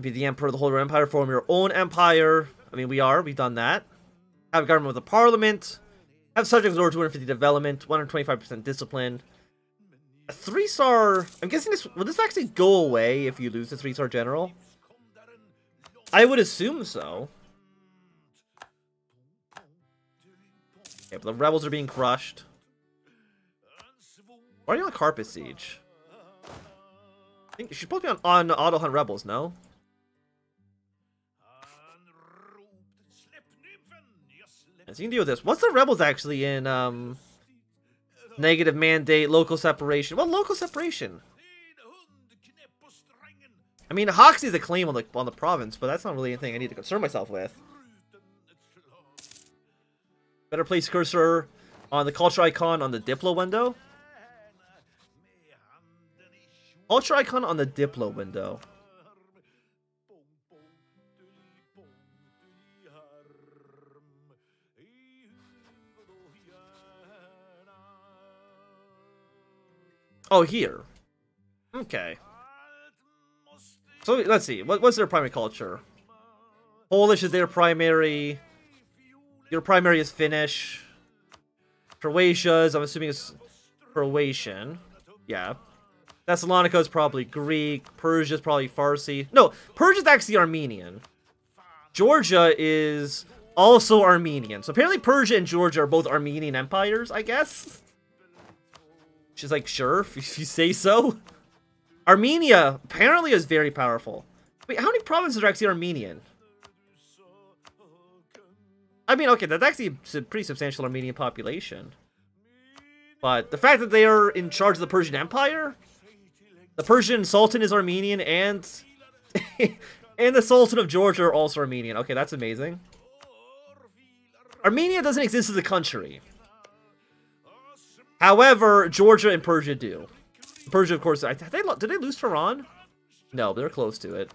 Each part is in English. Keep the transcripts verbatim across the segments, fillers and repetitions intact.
Be the emperor of the whole Roman Empire. Form your own empire. I mean, we are. We've done that. Have a government with a parliament. Have subjects order two hundred fifty development, one hundred twenty-five percent discipline. A three-star... I'm guessing this... Will this actually go away if you lose the three-star general? I would assume so. Yeah, but the rebels are being crushed. Why are you on Carpet Siege? I think you should both be on, on Auto Hunt Rebels, no? So you can deal with this. What's the rebels actually in? Um, negative mandate, local separation. What local separation? I mean, Hoxie's a claim on the on the province, but that's not really anything I need to concern myself with. Better place cursor on the culture icon on the Diplo window. Culture icon on the Diplo window. Oh, here. Okay. So let's see. What, what's their primary culture? Polish is their primary. Your primary is Finnish. Croatia is, I'm assuming, it's Croatian. Yeah. Thessalonica is probably Greek. Persia is probably Farsi. No, Persia is actually Armenian. Georgia is also Armenian. So apparently Persia and Georgia are both Armenian empires, I guess. She's like, sure, if you say so. Armenia apparently is very powerful. Wait, how many provinces are actually Armenian? I mean, okay, that's actually a pretty substantial Armenian population. But the fact that they are in charge of the Persian Empire? The Persian Sultan is Armenian and... and the Sultan of Georgia are also Armenian. Okay, that's amazing. Armenia doesn't exist as a country. However, Georgia and Persia do. Persia, of course, I, they, did they lose Tehran? No, they're close to it.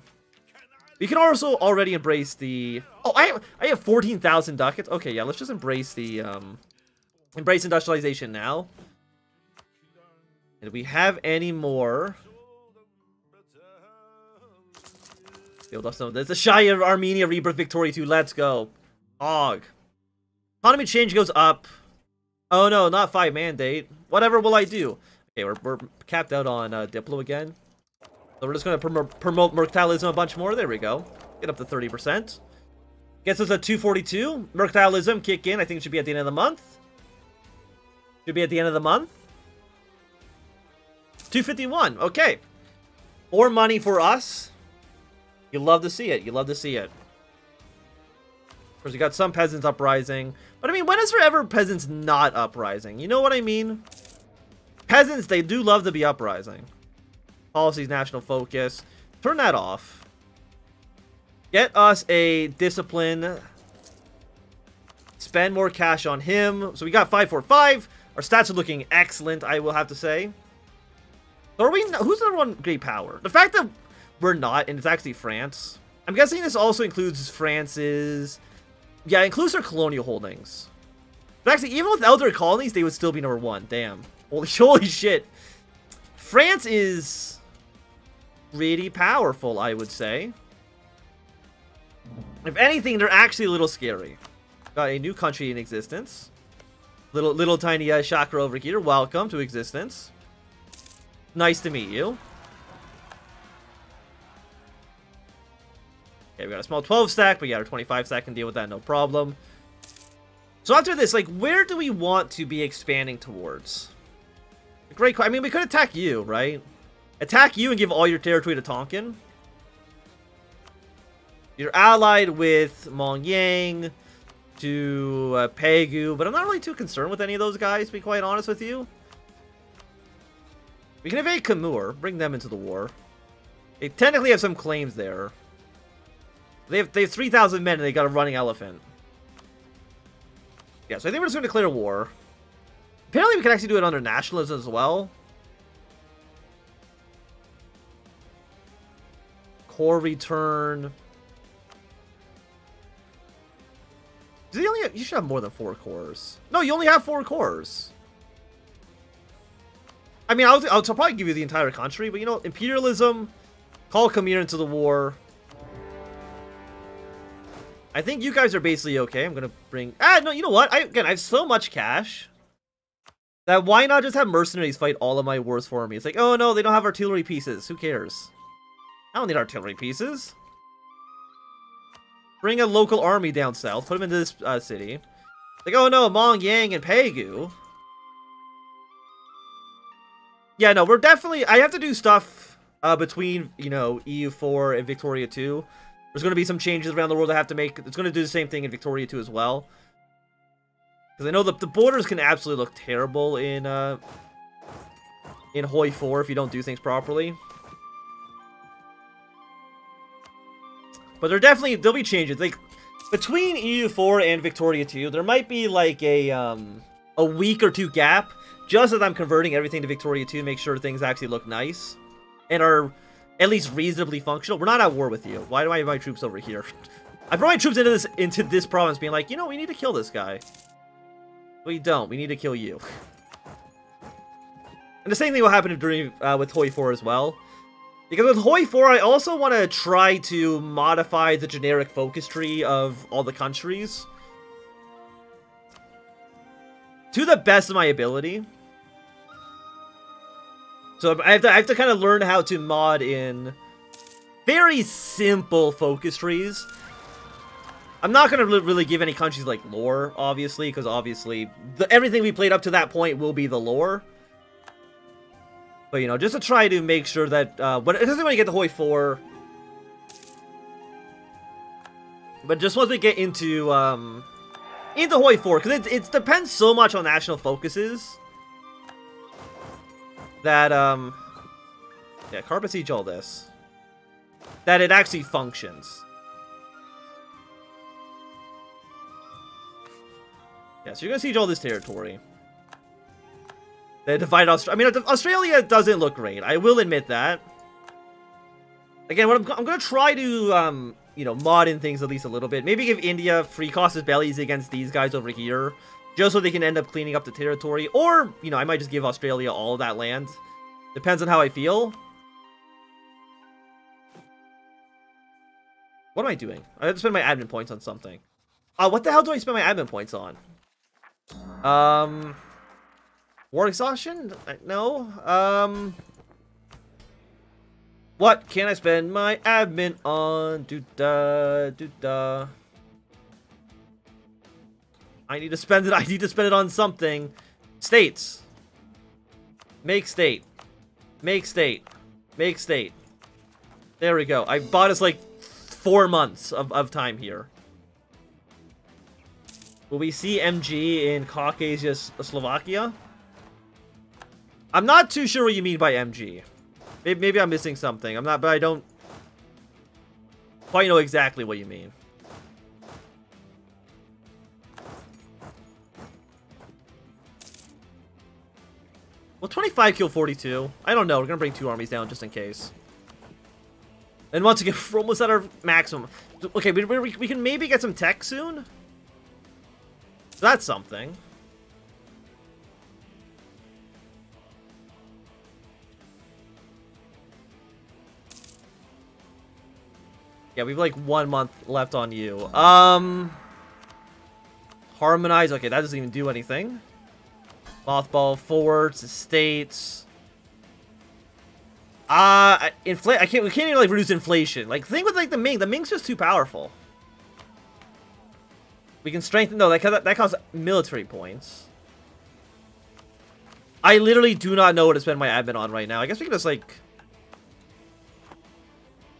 You can also already embrace the... Oh, I have, I have fourteen thousand ducats. Okay, yeah, let's just embrace the... Um, embrace industrialization now. And do we have any more? Build up some... There's the Shire of Armenia, Rebirth, Victoria two. Let's go. Og. Economy change goes up. Oh no, not five mandate. Whatever will I do? Okay, we're, we're capped out on uh, Diplo again. So we're just going to prom promote Mercantilism a bunch more. There we go. Get up to thirty percent. Gets us a two forty-two. Mercantilism kick in. I think it should be at the end of the month. Should be at the end of the month. two fifty-one. Okay. More money for us. You love to see it. You love to see it. Of course, you got some peasants uprising. But I mean, when is there ever peasants not uprising? You know what I mean? Peasants, they do love to be uprising. Policies, national focus. Turn that off. Get us a discipline. Spend more cash on him. So we got five four five. Our stats are looking excellent, I will have to say. Are we? Who's the number one great power? The fact that we're not, and it's actually France. I'm guessing this also includes France's... Yeah, it includes their colonial holdings. But actually, even without their colonies, they would still be number one. Damn. Holy, holy shit. France is pretty powerful, I would say. If anything, they're actually a little scary. Got a new country in existence. Little little tiny uh, chakra over here. Welcome to existence. Nice to meet you. Okay, we got a small twelve stack, but yeah, our twenty-five stack can deal with that, no problem. So after this, like, where do we want to be expanding towards? A great question. I mean, we could attack you, right? Attack you and give all your territory to Tonkin. You're allied with Mong Yang, to uh, Pegu, but I'm not really too concerned with any of those guys, to be quite honest with you. We can invade Khmer, bring them into the war. They technically have some claims there. They have, they have three thousand men and they got a running elephant. Yeah, so I think we're just going to declare war. Apparently we can actually do it under nationalism as well. Core return. Do they only have, you should have more than four cores. No, you only have four cores. I mean, I'll, I'll probably give you the entire country, but you know, imperialism, call Khmer into the war. I think you guys are basically okay. I'm gonna bring... Ah, no, you know what? I, again, I have so much cash that why not just have mercenaries fight all of my wars for me? It's like, oh no, they don't have artillery pieces. Who cares? I don't need artillery pieces. Bring a local army down south. Put them into this uh, city. Like, oh no, Mong Yang and Pegu. Yeah, no, we're definitely... I have to do stuff uh, between, you know, E U four and Victoria two. There's going to be some changes around the world I have to make. It's going to do the same thing in Victoria two as well. Because I know the, the borders can absolutely look terrible in uh, in Hoi four if you don't do things properly. But there definitely... There'll be changes. Like, between E U four and Victoria two, there might be, like, a um, a week or two gap. Just as I'm converting everything to Victoria two to make sure things actually look nice. And are... at least reasonably functional. We're not at war with you. Why do I have my troops over here? I brought my troops into this into this province being like, you know, we need to kill this guy. We don't. We need to kill you. And the same thing will happen during, uh, with Hoi four as well. Because with Hoi four, I also want to try to modify the generic focus tree of all the countries to the best of my ability. So I have to, I have to kind of learn how to mod in very simple focus trees. I'm not going to really give any countries like lore, obviously, because obviously the, everything we played up to that point will be the lore. But, you know, just to try to make sure that... Uh, when, it doesn't really get to Hoi four. But just once we get into, um, into Hoi four, because it, it depends so much on national focuses. That, um... yeah, carpet siege all this. That it actually functions. Yeah, so you're gonna siege all this territory. They divide Australia. I mean, Australia doesn't look great. I will admit that. Again, what I'm, I'm gonna try to, um... you know, mod in things at least a little bit. Maybe give India free Costas bellies against these guys over here. Just so they can end up cleaning up the territory. Or, you know, I might just give Australia all of that land. Depends on how I feel. What am I doing? I have to spend my admin points on something. Uh, what the hell do I spend my admin points on? Um, war exhaustion? No. Um, what can I spend my admin on? Do-da, do-da. I need to spend it. I need to spend it on something. States. Make state. Make state. Make state. There we go. I bought us like four months of, of time here. Will we see M G in Caucasia, Slovakia? I'm not too sure what you mean by M G. Maybe, maybe I'm missing something. I'm not, but I don't quite know exactly what you mean. Well, twenty-five kill forty-two. I don't know. We're going to bring two armies down just in case. And once again, we're almost at our maximum. Okay, we, we, we can maybe get some tech soon. So that's something. Yeah, we have like one month left on you. Um, Harmonize. Okay, that doesn't even do anything. Mothball forwards, estates. Uh inflate. I can't. We can't even like reduce inflation. Like thing with like the Ming. The Ming's just too powerful. We can strengthen. No, that that costs military points. I literally do not know what to spend my admin on right now. I guess we can just like.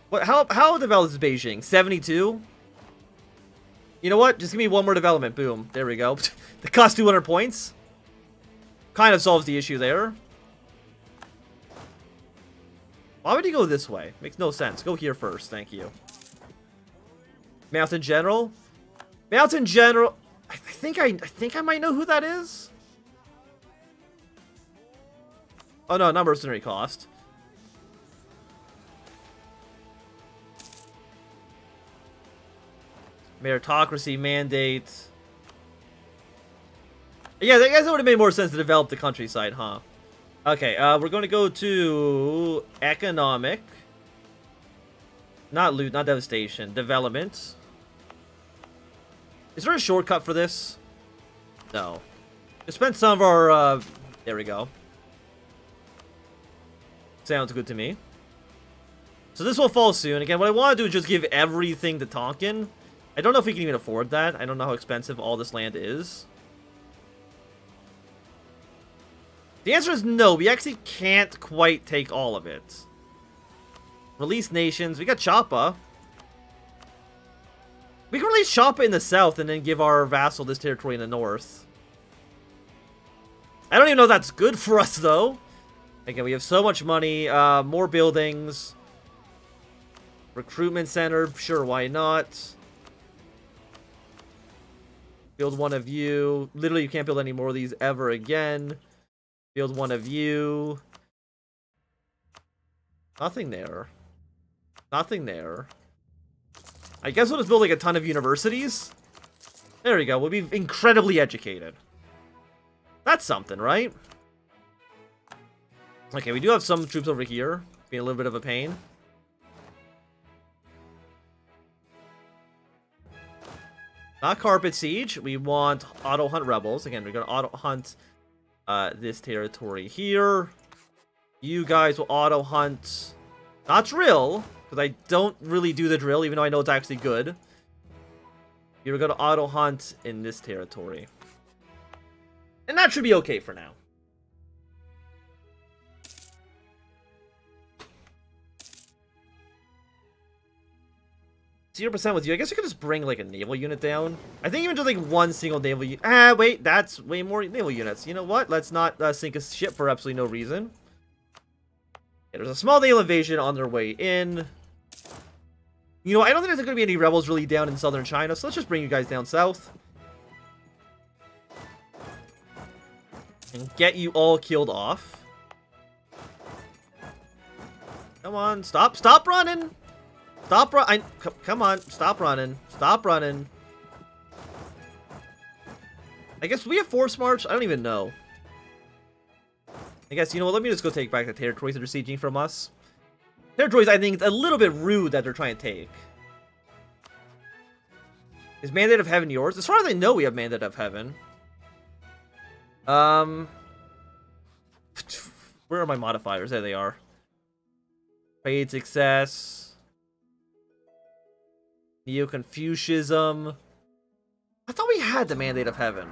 What? How how developed is Beijing? seventy-two. You know what? Just give me one more development. Boom. There we go. That costs two hundred points. Kind of solves the issue there. Why would he go this way? Makes no sense. Go here first. Thank you. Mountain General. Mountain General. I think I, I think I might know who that is. Oh no, not mercenary cost. Meritocracy mandate. Yeah, I guess it would have made more sense to develop the countryside, huh? Okay, uh, we're going to go to economic. Not loot, not devastation. Development. Is there a shortcut for this? No. Just spend some of our, uh... there we go. Sounds good to me. So this will fall soon. Again, what I want to do is just give everything to Tonkin. I don't know if we can even afford that. I don't know how expensive all this land is. The answer is no. We actually can't quite take all of it. Release nations. We got Chapa. We can release Chapa in the south and then give our vassal this territory in the north. I don't even know if that's good for us, though. Again, we have so much money. Uh, more buildings. Recruitment center. Sure, why not? Build one of you. Literally, you can't build any more of these ever again. Build one of you. Nothing there. Nothing there. I guess we'll just build like a ton of universities. There we go. We'll be incredibly educated. That's something, right? Okay, we do have some troops over here. Being a little bit of a pain. Not Carpet Siege. We want Auto Hunt Rebels. Again, we're going to Auto Hunt uh, this territory here. You guys will Auto Hunt. Not Drill, because I don't really do the Drill, even though I know it's actually good. You're going to Auto Hunt in this territory. And that should be okay for now. zero percent with you. I guess you could just bring, like, a naval unit down. I think even just, like, one single naval unit. Ah, wait, that's way more naval units. You know what? Let's not uh, sink a ship for absolutely no reason. Yeah, there's a small naval invasion on their way in. You know, I don't think there's going to be any rebels really down in southern China, so let's just bring you guys down south. And get you all killed off. Come on, stop, stop running! Stop run! I come on! Stop running! Stop running! I guess we have force march. I don't even know. I guess you know what? Let me just go take back the territories that are sieging from us. Territories, I think, it's a little bit rude that they're trying to take. Is Mandate of Heaven yours? As far as I know, we have Mandate of Heaven. Um, where are my modifiers? There they are. Trade success. Neo-Confucianism. I thought we had the Mandate of Heaven.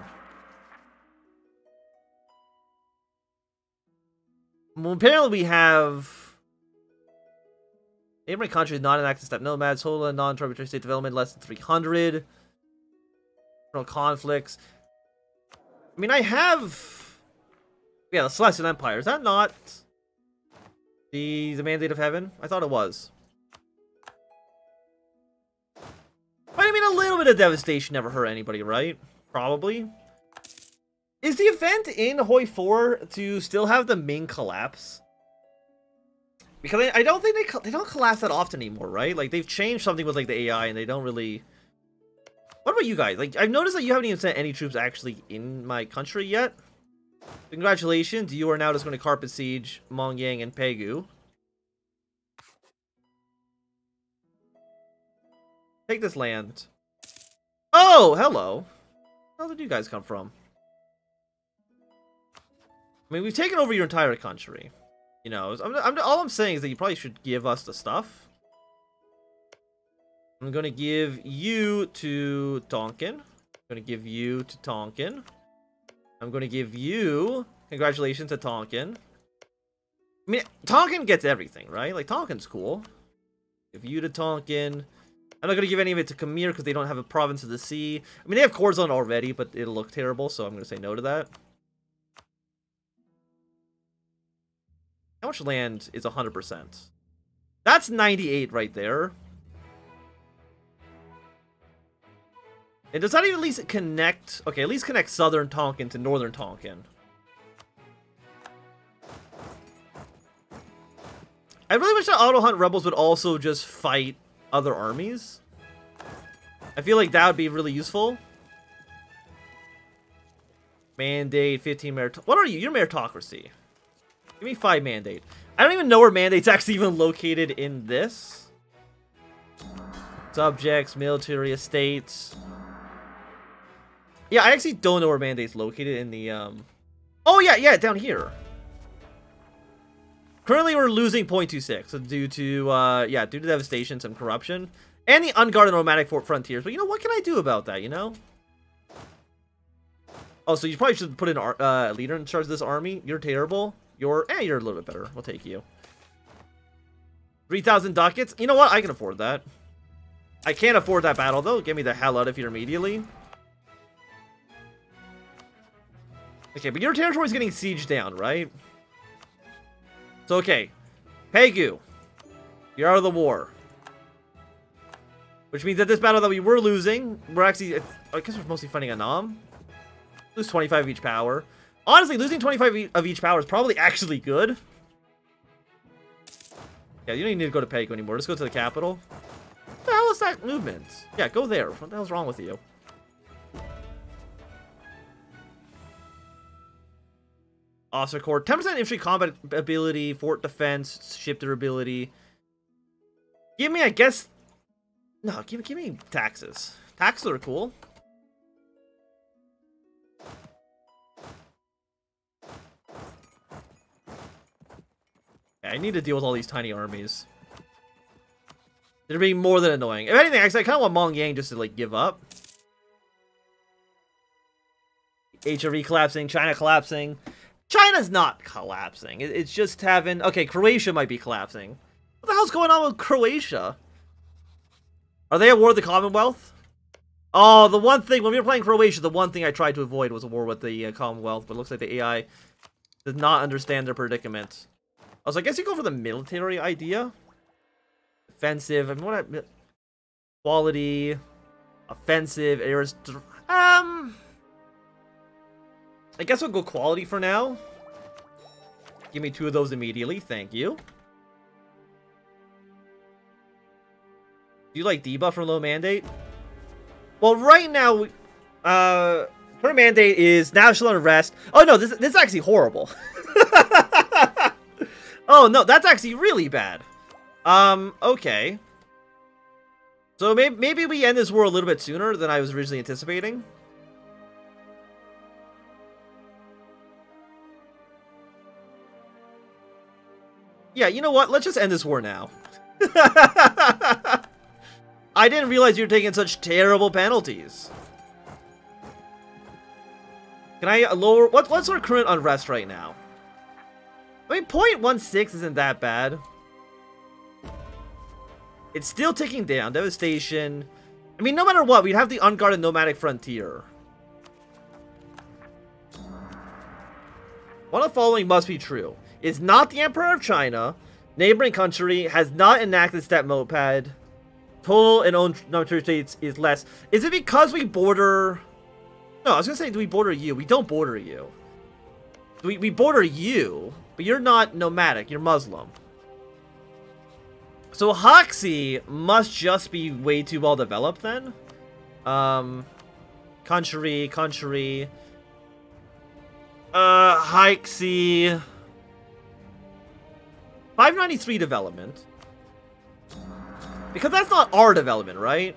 Well, apparently we have... Neighboring countries, non-enacted step nomads, total non-tributary state development, less than three hundred. No conflicts. I mean, I have... Yeah, the Celestial Empire. Is that not... The, the Mandate of Heaven? I thought it was. I mean, a little bit of devastation never hurt anybody, right? Probably. Is the event in Hoi four to still have the Ming collapse? Because I don't think they they don't collapse that often anymore, right? Like, they've changed something with, like, the A I, and they don't really... What about you guys? Like, I've noticed that you haven't even sent any troops actually in my country yet. Congratulations, you are now just going to Carpet Siege Mong Yang and Pegu. Take this land. Oh, hello. Where did you guys come from? I mean, we've taken over your entire country. You know, I'm, I'm, all I'm saying is that you probably should give us the stuff. I'm going to give you to Tonkin. I'm going to give you to Tonkin. I'm going to give you... Congratulations to Tonkin. I mean, Tonkin gets everything, right? Like, Tonkin's cool. Give you to Tonkin... I'm not going to give any of it to Khmer because they don't have a province of the sea. I mean, they have Corzon already, but it'll look terrible, so I'm going to say no to that. How much land is one hundred percent? That's ninety-eight right there. And does that even at least connect... Okay, at least connect southern Tonkin to northern Tonkin. I really wish that Auto Hunt Rebels would also just fight other armies. I feel like that would be really useful. Mandate, fifteen merit. What are you? You're meritocracy. Give me five mandate. I don't even know where mandate's actually even located in this. Subjects, military estates. Yeah, I actually don't know where Mandate's located in the, um... Oh, yeah, yeah, down here. Currently, we're losing zero point two six due to, uh, yeah, due to devastation, some corruption, and the unguarded nomadic frontiers. But, you know, what can I do about that, you know? Oh, so you probably should put an ar uh, leader in charge of this army. You're terrible. You're, eh, you're a little bit better. We'll take you. three thousand ducats. You know what? I can afford that. I can't afford that battle, though. Get me the hell out of here immediately. Okay, but your territory's getting sieged down, right? So, okay. Pegu, you're out of the war. Which means that this battle that we were losing, we're actually, I guess we're mostly fighting Annam. Lose twenty-five of each power. Honestly, losing twenty-five of each power is probably actually good. Yeah, you don't even need to go to Pegu anymore. Just go to the capital. What the hell is that movement? Yeah, go there. What the hell's wrong with you? Officer Corps, ten percent infantry combat ability, fort defense, ship durability. Give me, I guess... No, give, give me taxes. Taxes are cool. Yeah, I need to deal with all these tiny armies. They're being more than annoying. If anything, actually, I kind of want Mong Yang just to, like, give up. H R E collapsing, China collapsing. China's not collapsing. It's just having... Okay, Croatia might be collapsing. What the hell's going on with Croatia? Are they at war with the Commonwealth? Oh, the one thing... When we were playing Croatia, the one thing I tried to avoid was a war with the uh, Commonwealth, but it looks like the A I does not understand their predicament. Oh, so I guess you go for the military idea. Offensive. I mean, what I... Quality. Offensive. Arist... Um... I guess we'll go quality for now. Give me two of those immediately. Thank you. Do you like debuff from low mandate? Well, right now, uh, her mandate is national unrest. Oh, no, this, this is actually horrible. Oh, no, that's actually really bad. Um, okay. So maybe, maybe we end this war a little bit sooner than I was originally anticipating. Yeah, you know what? Let's just end this war now. I didn't realize you were taking such terrible penalties. Can I lower... What, what's our current unrest right now? I mean, zero point one six isn't that bad. It's still ticking down. Devastation. I mean, no matter what, we'd have the unguarded nomadic frontier. One of the following must be true. Is not the Emperor of China, neighboring country, has not enacted step moped, total and own number of states is less. Is it because we border... No, I was going to say, do we border you? We don't border you. We, we border you, but you're not nomadic, you're Muslim. So Hoxie must just be way too well developed then. Um, country, country. Uh, Hoxie... five ninety-three development. Because that's not our development, right?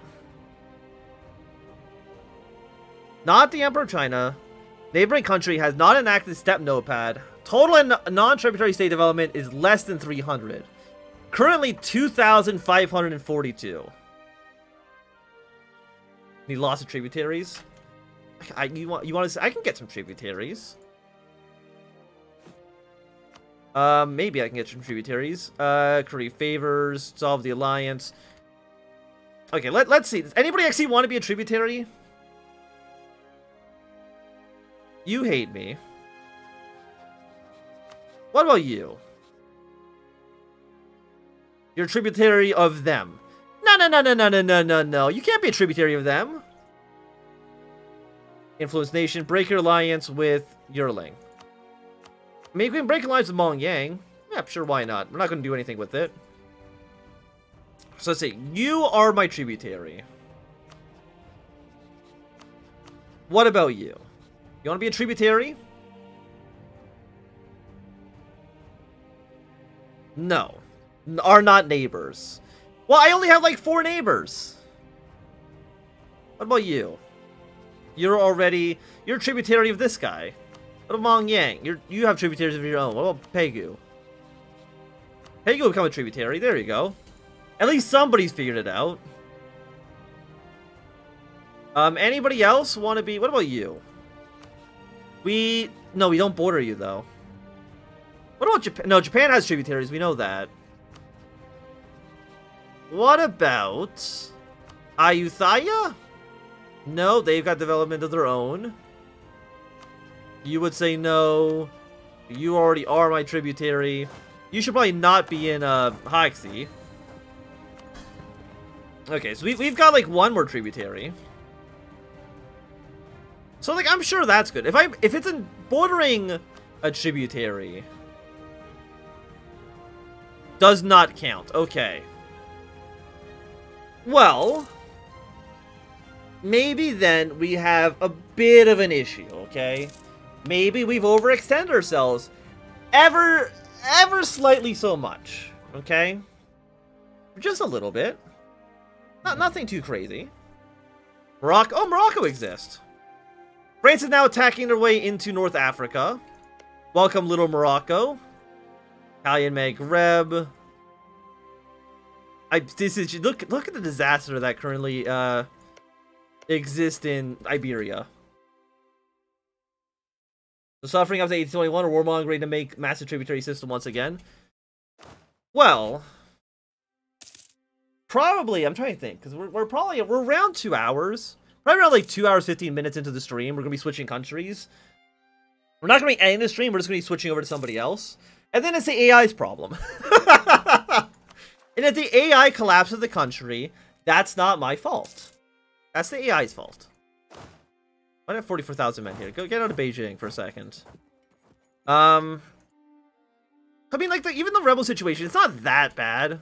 Not the Emperor of China. Neighboring country has not enacted step notepad. Total and non-tributary state development is less than three hundred. Currently two thousand five hundred forty-two. Need lots of tributaries. I, you want, you want to say, I can get some tributaries. Uh, maybe I can get some tributaries. Uh, create favors, solve the alliance. Okay, let, let's see. Does anybody actually want to be a tributary? You hate me. What about you? You're a tributary of them. No, no, no, no, no, no, no, no, no. You can't be a tributary of them. Influence nation. Break your alliance with Yearling. Maybe we can break alliance with Mong Yang. Yeah, sure, why not? We're not going to do anything with it. So let's see. You are my tributary. What about you? You want to be a tributary? No. Are not neighbors. Well, I only have like four neighbors. What about you? You're already... You're a tributary of this guy. What about Mong Yang? You're, you have tributaries of your own. What about Pegu? Pegu will become a tributary. There you go. At least somebody's figured it out. Um, anybody else want to be... What about you? We... No, we don't border you, though. What about Japan? No, Japan has tributaries. We know that. What about... Ayuthaya? No, they've got development of their own. You would say no. You already are my tributary. You should probably not be in uh, Hoxie. Okay, so we, we've got like one more tributary. So like, I'm sure that's good. If I if it's in bordering a tributary, does not count. Okay. Well, maybe then we have a bit of an issue. Okay, maybe we've overextended ourselves ever, ever slightly so much. Okay, just a little bit. Not nothing too crazy. Morocco. Oh, Morocco exists. France is now attacking their way into North Africa. Welcome, little Morocco. Italian Maghreb. I this is look look at the disaster that currently uh exists in Iberia. The suffering of the eighteen twenty-one or warmongering ready to make massive tributary system once again. Well, probably I'm trying to think because we're we're probably we're around two hours. Probably around like two hours, fifteen minutes into the stream, we're going to be switching countries. We're not going to be ending the stream, we're just going to be switching over to somebody else. And then it's the A I's problem. And if the A I collapses the country, that's not my fault. That's the A I's fault. I have forty-four thousand men here. Go get out of Beijing for a second. Um, I mean, like, the, even the rebel situation, it's not that bad.